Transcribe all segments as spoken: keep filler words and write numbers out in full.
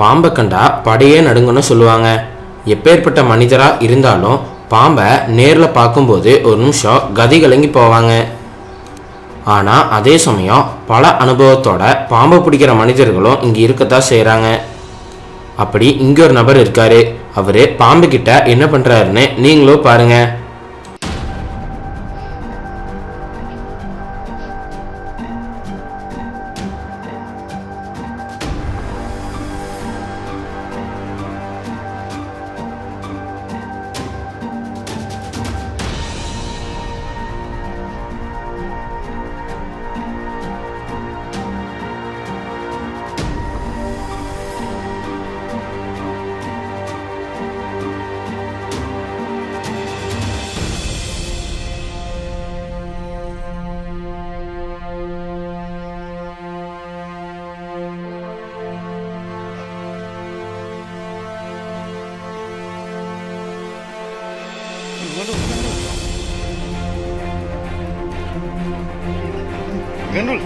பாம்பை கண்டா படையே நடுங்கன்னு சொல்லுவாங்க. எப்பேற்பட்ட மனிதராக இருந்தாலும் பாம்பை நேரில் பார்க்கும்போது ஒரு நிமிஷம் கதி கலங்கி போவாங்க. ஆனால் அதே சமயம் பல அனுபவத்தோட பாம்பை பிடிக்கிற மனிதர்களும் இங்கே இருக்கத்தான் செய்கிறாங்க. அப்படி இங்கே ஒரு நபர் இருக்கார். அவர் பாம்புக்கிட்ட என்ன பண்ணுறாருன்னு நீங்களும் பாருங்கள். Gandul, wait.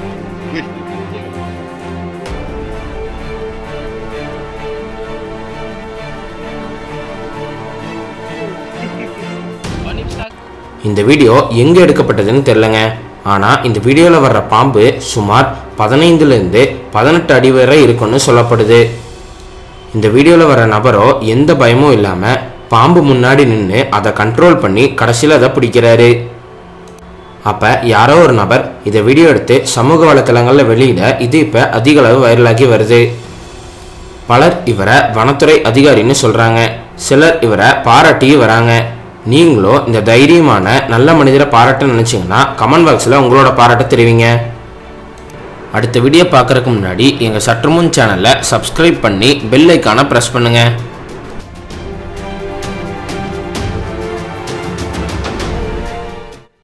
இந்த வீடியோ எங்க எடுக்கப்பட்டதுன்னு தெரியலங்க. ஆனா இந்த வீடியோல வர்ற பாம்பு சுமார் பதினைந்துல இருந்து பதினெட்டு அடி வரை இருக்கும்னு சொல்லப்படுது. இந்த வீடியோல வர நபரோ எந்த பயமும் இல்லாம பாம்பு முன்னாடி நின்று அதை கண்ட்ரோல் பண்ணி கடைசியில் அதை பிடிக்கிறாரு. அப்போ யாரோ ஒரு நபர் இதை வீடியோ எடுத்து சமூக வலைத்தளங்களில் வெளியிட இது இப்போ அதிக அளவு வைரலாகி வருது. பலர் இவரை வனத்துறை அதிகாரின்னு சொல்கிறாங்க. சிலர் இவரை பாராட்டி வராங்க. நீங்களும் இந்த தைரியமான நல்ல மனிதரை பாராட்டுன்னு நினச்சிங்கன்னா கமெண்ட் பாக்ஸில் உங்களோட பாராட்ட தெரிவிங்க. அடுத்த வீடியோ பார்க்குறதுக்கு முன்னாடி எங்கள் சற்றுமுன் சேனலை சப்ஸ்கிரைப் பண்ணி பெல் ஐக்கானை ப்ரெஸ் பண்ணுங்கள்.